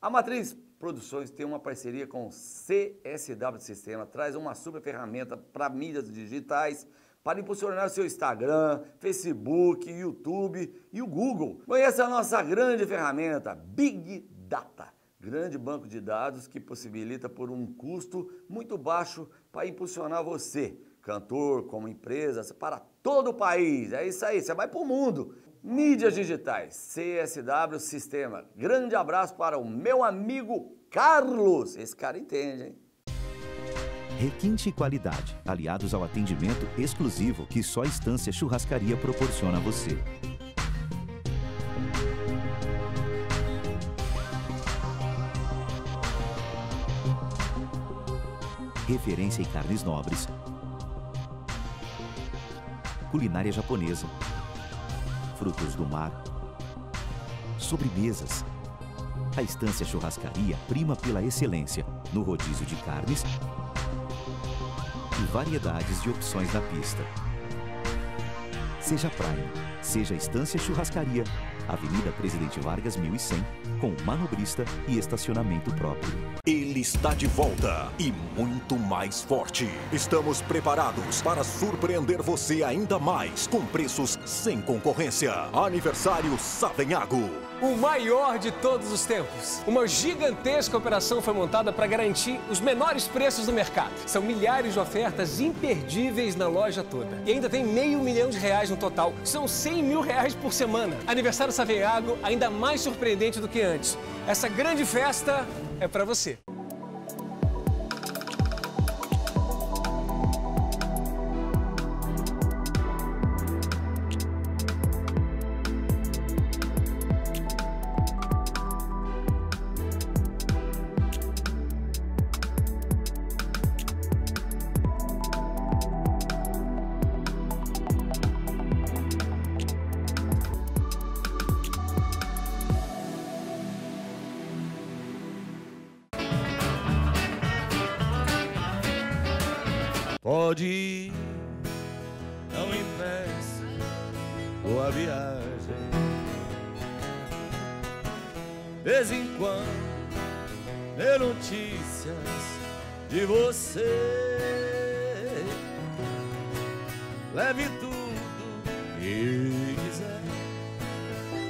A Matriz Produções tem uma parceria com o C S W Sistema, traz uma super ferramenta para mídias digitais, para impulsionar o seu Instagram, Facebook, YouTube e o Google. Conheça a nossa grande ferramenta, Big Data. Grande banco de dados que possibilita por um custo muito baixo para impulsionar você, cantor, como empresa, para todo o país. É isso aí, você vai para o mundo. Mídias digitais, C S W Sistema. Grande abraço para o meu amigo Carlos. Esse cara entende, hein? Requinte e qualidade, aliados ao atendimento exclusivo que só a Estância Churrascaria proporciona a você. Referência em carnes nobres, culinária japonesa, frutos do mar, sobremesas. A Estância Churrascaria prima pela excelência no rodízio de carnes e variedades de opções na pista. Seja Prime, seja Estância Churrascaria, Avenida Presidente Vargas mil e cem, com manobrista e estacionamento próprio. Ele está de volta e muito mais forte. Estamos preparados para surpreender você ainda mais com preços sem concorrência. Aniversário Savenhago. O maior de todos os tempos. Uma gigantesca operação foi montada para garantir os menores preços do mercado. São milhares de ofertas imperdíveis na loja toda. E ainda tem meio milhão de reais no total. São cem mil reais por semana. Aniversário Savenhago, ainda mais surpreendente do que antes. Essa grande festa é para você. Pode ir, não impeça boa viagem. De vez em quando, dê notícias de você. Leve tudo que quiser,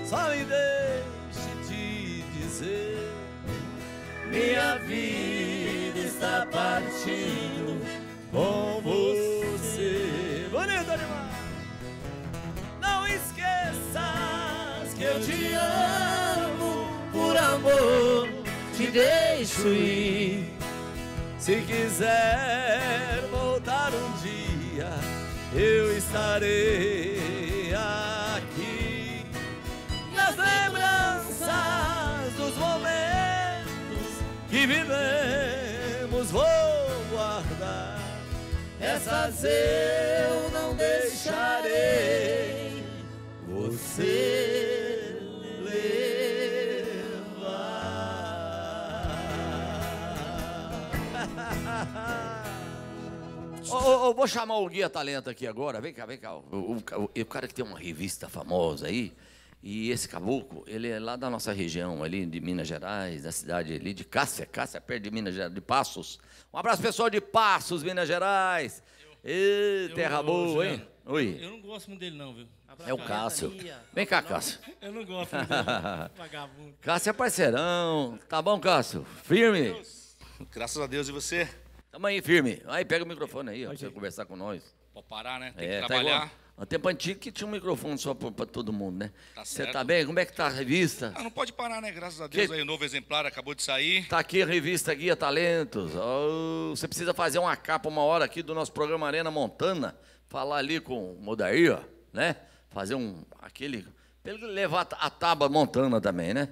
só me deixe te dizer: minha vida está partindo com você. Bonito animal. Não esqueças que eu te amo. Por amor te deixo ir. Se quiser voltar um dia, eu estarei aqui. Nas lembranças dos momentos que vivemos vou guardar. Essas eu não deixarei você levar. oh, oh, oh, vou chamar o Guia Talento aqui agora. Vem cá, vem cá. O, o, o, o cara que tem uma revista famosa aí. E esse caboclo, ele é lá da nossa região, ali de Minas Gerais, da cidade ali de Cássio, Cássio, perto de Minas Gerais, de Passos. Um abraço, pessoal de Passos, Minas Gerais. Eu, Ei, terra eu, boa, eu, hein? Oi. Eu não gosto muito dele, não, viu? É o Cássio. Vem cá, Cássio. Eu não gosto muito dele. Cássio é parceirão. Tá bom, Cássio? Firme? Graças a Deus, e você? Tamo aí, firme. Aí, pega o microfone aí, ó, pra você conversar com nós. Pode parar, né? Tem é, que trabalhar. Tá no tempo antigo que tinha um microfone só para todo mundo, né? Você tá, tá bem? Como é que tá a revista? Ah, não pode parar, né? Graças a Deus, que... aí o novo exemplar acabou de sair. Tá aqui a revista Guia Talentos. Oh, você precisa fazer uma capa uma hora aqui do nosso programa Arena Montana, falar ali com o Modair, ó, né? Fazer um, aquele... levar a tábua Montana também, né?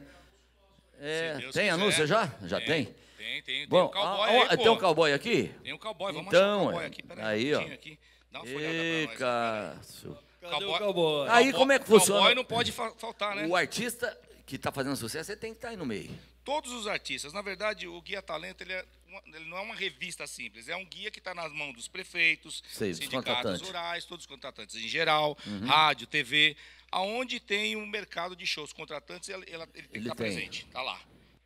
É, tem anúncio já? Já tem? Tem. Tem, tem. Bom, tem um cowboy ah, aí, Tem um cowboy aqui? Tem um cowboy, vamos então, achar um cowboy aqui. Pera aí, aí, ó. Aqui. Dá uma Ei, Cássio. Cadê o cowboy? Aí como é que funciona? O cowboy não pode faltar, né? O artista que está fazendo sucesso, ele tem que estar aí no meio. Todos os artistas. Na verdade, o Guia Talento, ele é uma, ele não é uma revista simples, é um guia que está nas mãos dos prefeitos, Sei, sindicatos rurais, todos os contratantes em geral, uhum. rádio, T V, aonde tem um mercado de shows contratantes, ele, ele tem que estar tá presente, tá lá.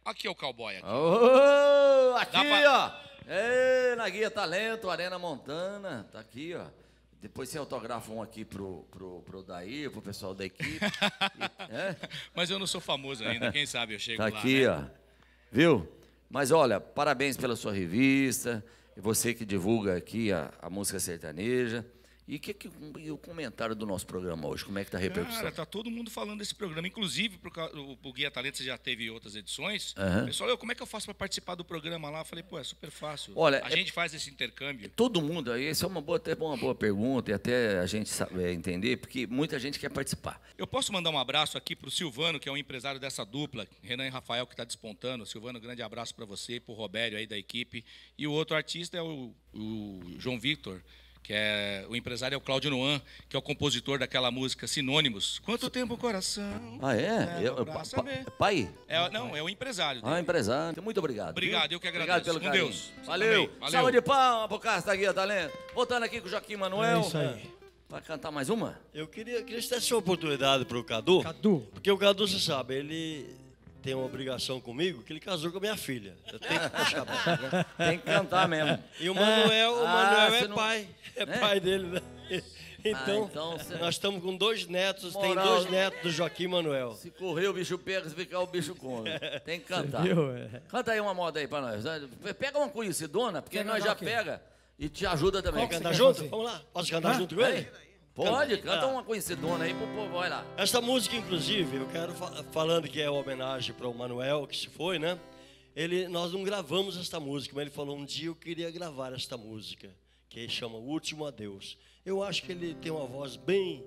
Aqui é o cowboy. Aqui, oh, aqui pra... ó, é, na Guia Talento, Arena Montana, tá aqui, ó. Depois você autografa um aqui pro, pro, pro Daí, pro pessoal da equipe. E, é? Mas eu não sou famoso ainda, quem sabe eu chego tá lá. Aqui, né? Ó. Viu? Mas olha, parabéns pela sua revista, você que divulga aqui a, a música sertaneja. E, que, que, e o comentário do nosso programa hoje, como é que está a repercussão? Cara, está todo mundo falando desse programa, inclusive o Guia Talentos já teve outras edições. Uhum. Pessoal, eu, como é que eu faço para participar do programa lá? Eu falei, pô, é super fácil. Olha, a é, gente faz esse intercâmbio. Todo mundo, isso é uma boa, até uma boa pergunta, e até a gente sabe, é, entender, porque muita gente quer participar. Eu posso mandar um abraço aqui para o Silvano, que é um empresário dessa dupla, Renan e Rafael, que está despontando. Silvano, um grande abraço para você, para o Robério aí da equipe. E o outro artista é o, o João Victor, que é o empresário é o Cláudio Noan, que é o compositor daquela música Sinônimos. Quanto tempo o coração... Ah, é? é eu, pra pa, pa, pai? É, não, é o empresário. Dele. Ah, empresário. Então, muito obrigado. Obrigado, viu? Eu que agradeço. Obrigado pelo carinho. Com Deus. Valeu. Valeu. Salva de palmas pro Cássio da Guia Talento. Voltando aqui com o Joaquim Manuel. É isso aí. Vai cantar mais uma? Eu queria, queria ter essa oportunidade pro Cadu. Cadu. Porque o Cadu, você sabe, ele... tem uma obrigação comigo, que ele casou com a minha filha. Eu tenho que puxar pra né? Tem que cantar mesmo. E o Manuel, o Manuel ah, é não... pai. É, é pai dele, né? Então, ah, então você... nós estamos com dois netos, Moral, tem dois netos do Joaquim Manuel. Se correr o bicho pega, se ficar o bicho come. Tem que cantar. Canta aí uma moda aí pra nós. Pega uma conhecidona, porque nós já aqui. Pega e te ajuda também. Quer cantar junto? Fazer? Vamos lá. Posso cantar ah, junto com ele? Aí. Pode, canta uma conhecidona aí pro povo, vai lá. Essa música, inclusive, eu quero, falando que é uma homenagem para o Manuel, que se foi, né? Ele, nós não gravamos esta música, mas ele falou, um dia eu queria gravar esta música, que chama O Último Adeus. Eu acho que ele tem uma voz bem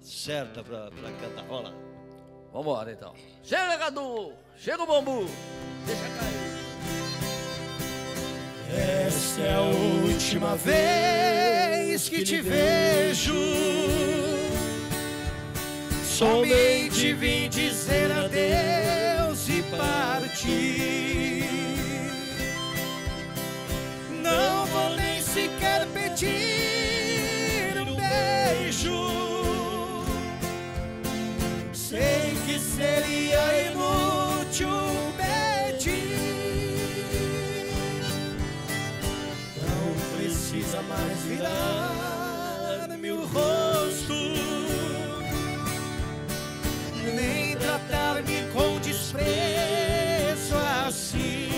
certa para cantar, vamos lá. Vamos embora, então. Chega, Cadu! Chega o bambu! Deixa cair. Essa é a última vez que te vejo, somente vim dizer adeus e partir. Não vou nem sequer pedir um beijo. Sei que seria inútil pedir. Não precisa mais virar meu rosto, nem tratar-me com desprezo assim.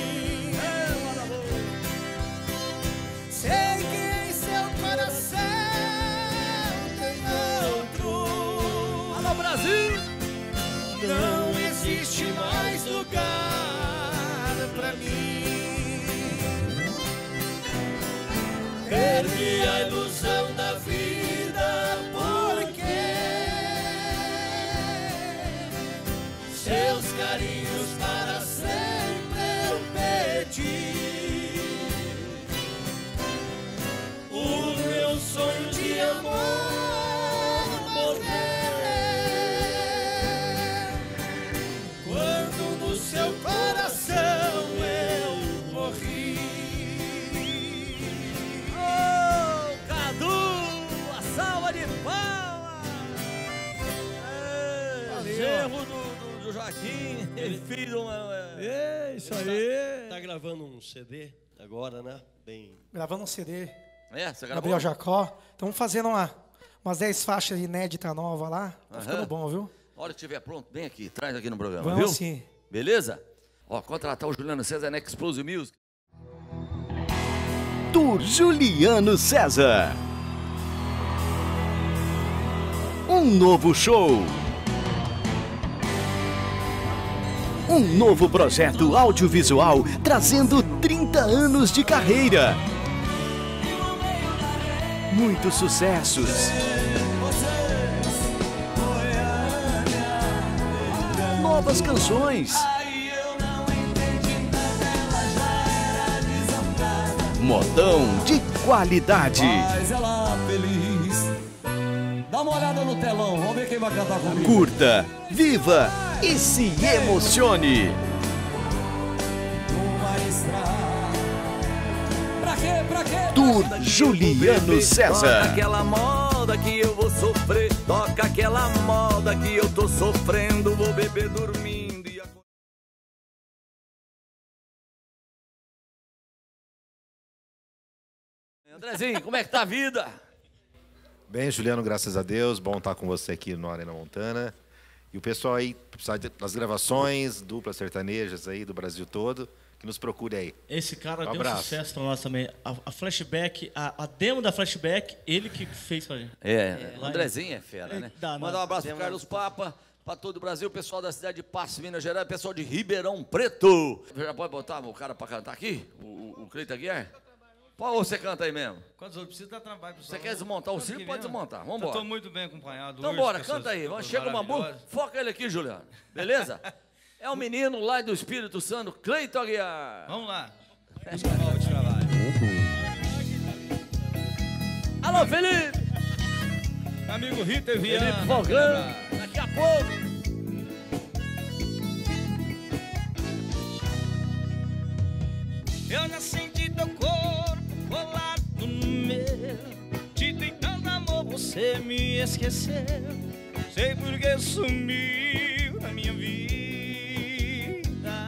Sei que em seu coração tem outro. Alô, Brasil! Não existe mais lugar pra mim. Perdi a ilusão da vida. Seus carinhos para sempre eu perdi. O meu sonho de amor morreu quando no seu coração eu morri. Oh, Cadu, a salva de palmas! Erro do Joaquim, ele fez uma... É, isso aí. Tá, tá gravando um C D agora, né? Bem... Gravando um C D. É, você gravou? Gabriel Jacó. Estamos fazendo uma, umas dez faixas inéditas novas lá. Tá Aham. ficando bom, viu? A hora que estiver pronto, vem aqui, traz aqui no programa, Vamos viu? Sim. Beleza? Ó, contratar o Juliano César na Explosive Music. Tour Juliano César. Um novo show. Um novo projeto audiovisual, trazendo trinta anos de carreira. Muitos sucessos. Novas canções. Modão de qualidade. Dá uma olhada no telão, vamos ver quem vai cantar comigo. Curta, viva e se emocione. Uma estrada do Juliano César. Toca aquela moda que eu vou sofrer, toca aquela moda que eu tô sofrendo, vou beber dormindo. E... Andrezinho, como é que tá a vida? Bem, Juliano, graças a Deus, bom estar com você aqui no Arena Montana. E o pessoal aí, nas gravações, duplas sertanejas aí do Brasil todo, que nos procure aí. Esse cara um deu um sucesso pra nós também. A, a flashback, a, a demo da flashback, ele que fez pra gente. É, é Andrezinho é fera, é, né? Dá, Mandar um abraço pro Carlos Papa, pra todo o Brasil, pessoal da cidade de Passos, Minas Gerais, pessoal de Ribeirão Preto. Já pode botar o cara pra cantar aqui? O, o Cleiton Aguiar? Ou você canta aí mesmo? Quantos outros precisam dar trabalho? Você quer desmontar o circo? Pode desmontar. Vamos embora. Estou muito bem acompanhado. Então, bora, canta aí. Chega o bambu, foca ele aqui, Juliano. Beleza? É um menino lá do Espírito Santo, Cleiton Aguiar. Vamos lá. Alô, Felipe! Amigo Rita Viana. Felipe Falcão. Daqui a pouco. Eu nasci de teu corpo colado no meu, te tentando amor, você me esqueceu. Sei porque sumiu da minha vida.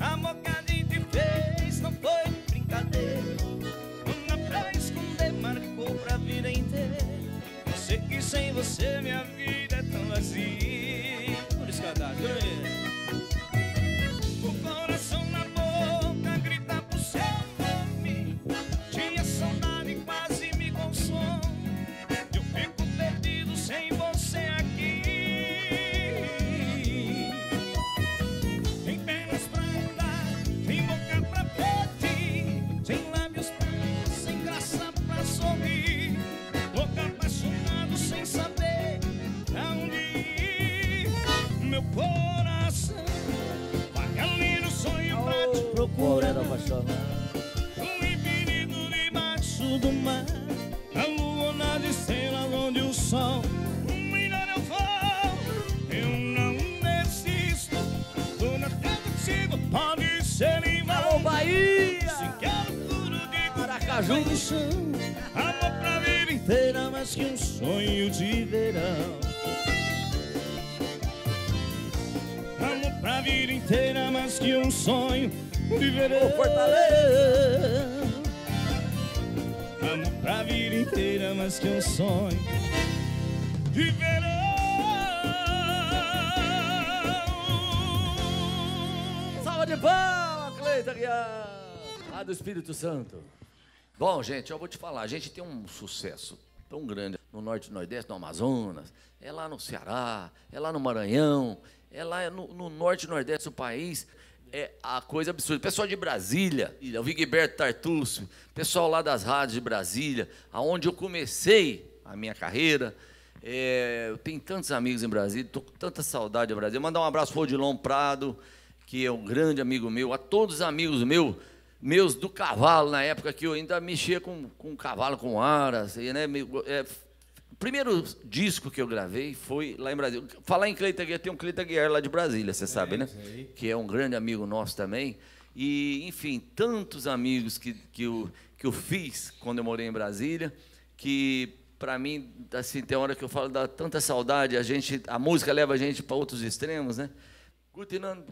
Amor que a gente fez não foi brincadeira. Não dá pra esconder, marcou pra vida inteira. Eu sei que sem você minha vida é tão vazia. Por isso que eu dá, morena apaixonada, um infinito debaixo do mar, a lua nas estrelas onde o sol brilha. Eu vou, eu não desisto, tô na terra contigo, pode ser em vão. Bahia, se quero tudo digo, Aracaju, amor pra vida inteira, mais que um sonho de verão. Amor pra vida inteira, mais que um sonho de verão. Fortaleza, amo pra vida inteira, mas que um sonho de verão. Salva de palmas, Cleiton Aguiar, lá do Espírito Santo. Bom, gente, eu vou te falar, a gente tem um sucesso tão grande no Norte e Nordeste, no Amazonas, é lá no Ceará, é lá no Maranhão, é lá no, no Norte e Nordeste do país. É a coisa absurda. Pessoal de Brasília, o Vigberto Tartúcio, pessoal lá das rádios de Brasília, aonde eu comecei a minha carreira. É, eu tenho tantos amigos em Brasília, estou com tanta saudade de Brasília. Mandar um abraço para o Odilon Prado, que é um grande amigo meu, a todos os amigos meu, meus do cavalo, na época que eu ainda mexia com, com cavalo, com aras. Assim, né? É, o primeiro disco que eu gravei foi lá em Brasília. Falar em Cleiton Aguiar, tem um Cleiton Aguiar lá de Brasília, você é, sabe, né? Sei. Que é um grande amigo nosso também. E, enfim, tantos amigos que, que, eu, que eu fiz quando eu morei em Brasília, que, para mim, assim, tem hora que eu falo, dá tanta saudade, a, gente, a música leva a gente para outros extremos, né? Guto e Nando,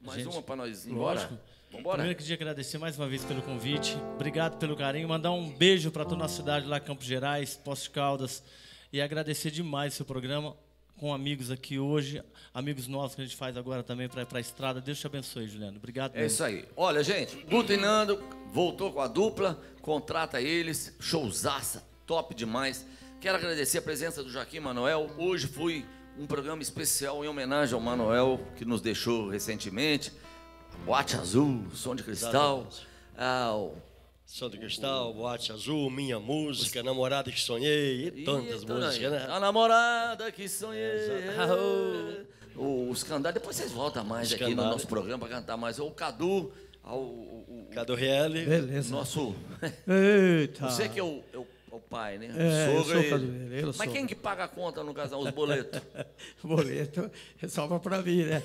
mais gente, uma para nós ir embora. Lógico. Vambora. Primeiro queria agradecer mais uma vez pelo convite, obrigado pelo carinho, mandar um beijo para toda a nossa cidade lá, Campos Gerais, Poços de Caldas, e agradecer demais o seu programa, com amigos aqui hoje, amigos nossos que a gente faz agora também para a estrada. Deus te abençoe, Juliano, obrigado. É mesmo. Isso aí. Olha, gente, Guto e Nando voltou com a dupla, contrata eles, showzaça, top demais. Quero agradecer a presença do Joaquim Manuel, hoje foi um programa especial em homenagem ao Manuel, que nos deixou recentemente. Boate Azul, Som de Cristal, ah, o... Som de Cristal, o... Boate Azul, Minha Música, o... Namorada que Sonhei, e tantas e músicas, né? A Namorada que Sonhei, é, ah, o... o Escandale, depois vocês voltam mais Escandale aqui no nosso programa para cantar mais, o Cadu, o, o, o... Cadu Riele, nosso, você que é o, é o O pai, né? É, eu sou cabeleireiro. Mas sou. Quem que paga a conta no casal? Os boletos? Boleto resolva para mim, né?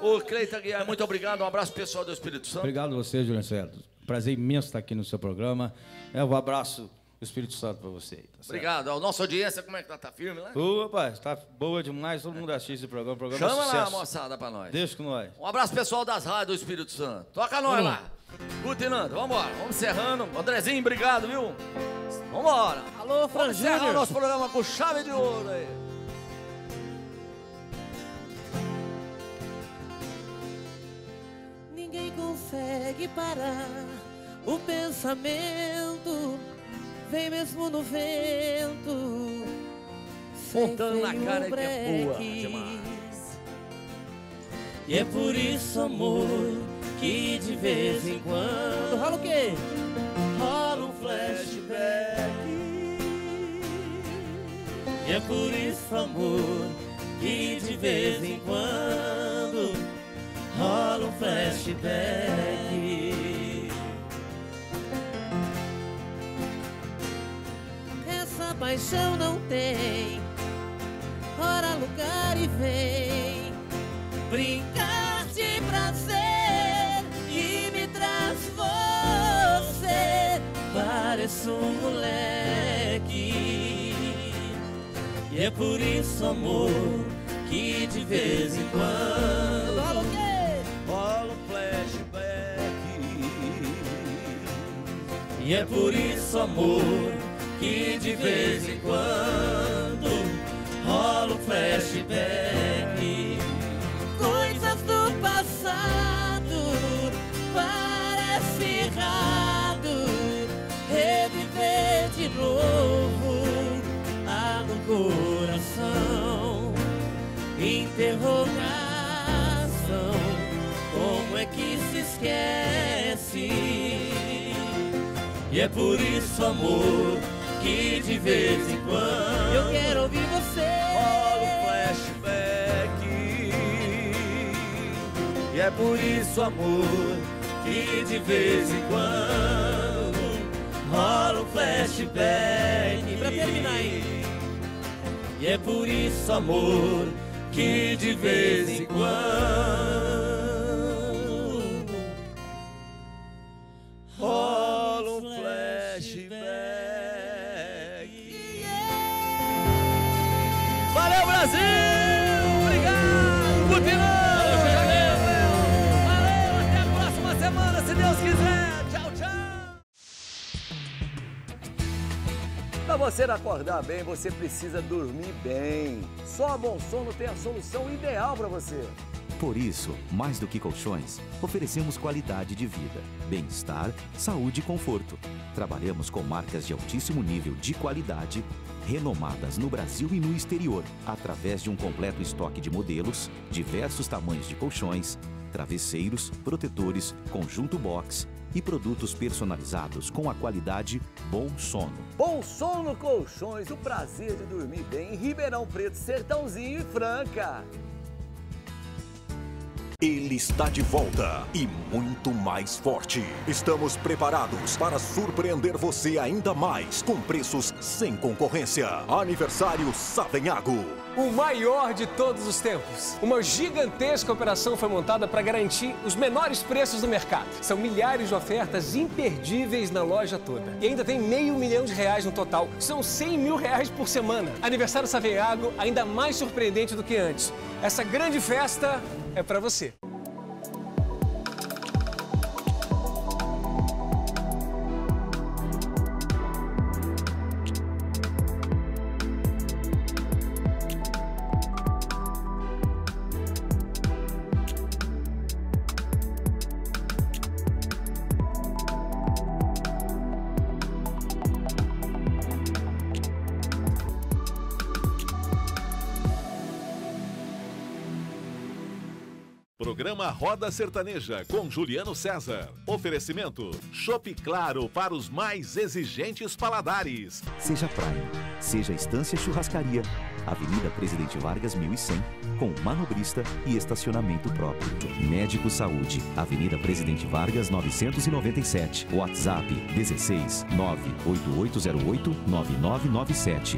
O Cleiton Aguiar, muito obrigado. Um abraço pessoal do Espírito Santo. Obrigado a você, Juliano César. Prazer imenso estar aqui no seu programa. É um abraço do Espírito Santo para você. Tá obrigado. A nossa audiência, como é que tá? Tá firme lá? Boa, rapaz. Tá boa demais. Todo mundo assiste esse programa. O programa chama é lá a moçada para nós. Deixa com nós. Um abraço pessoal das rádios do Espírito Santo. Toca nós hum. lá. Guto e Nando, vamos embora. Vamos encerrando. Andrezinho, obrigado, viu? Vamos embora. Alô, Franca. Vamos encerrar o nosso programa com chave de ouro aí. Ninguém consegue parar o pensamento, vem mesmo no vento. Fontando na cara que é boa demais. E é por isso, amor, que de vez em quando rola o quê? Rola um flashback. E é por isso, amor, que de vez em quando rola um flashback. Essa paixão não tem hora, lugar e vem brincar de prazer. Você parece um moleque. E é por isso, amor, que de vez em quando rola o quê? Rola um flashback. E é por isso, amor, que de vez em quando rola um flashback. Coisas do passado parece errado reviver de novo. Há no coração interrogação, como é que se esquece? E é por isso, amor, que de vez em quando eu quero ouvir você. Rola um flashback. E é por isso, amor, e de vez em quando rola um flashback. Pra terminar aí. E é por isso, amor, que de vez em quando rola um flashback. Yeah! Valeu, Brasil! Obrigado! Continua! Para você acordar bem, você precisa dormir bem. Só a Bom Sono tem a solução ideal para você. Por isso, mais do que colchões, oferecemos qualidade de vida, bem-estar, saúde e conforto. Trabalhamos com marcas de altíssimo nível de qualidade, renomadas no Brasil e no exterior, através de um completo estoque de modelos, diversos tamanhos de colchões, travesseiros, protetores, conjunto box e produtos personalizados com a qualidade Bom Sono. Bom Sono Colchões, o prazer de dormir bem em Ribeirão Preto, Sertãozinho e Franca. Ele está de volta e muito mais forte. Estamos preparados para surpreender você ainda mais com preços sem concorrência. Aniversário Savenhago. O maior de todos os tempos. Uma gigantesca operação foi montada para garantir os menores preços do mercado. São milhares de ofertas imperdíveis na loja toda. E ainda tem meio milhão de reais no total. São cem mil reais por semana. Aniversário Savenhago, ainda mais surpreendente do que antes. Essa grande festa é para você. Programa Roda Sertaneja com Juliano César. Oferecimento Chopp Claro para os mais exigentes paladares. Seja praia, seja Estância Churrascaria, Avenida Presidente Vargas mil e cem, com manobrista e estacionamento próprio. Médico Saúde, Avenida Presidente Vargas novecentos e noventa e sete, WhatsApp dezesseis nove oito oito zero oito nove nove nove sete.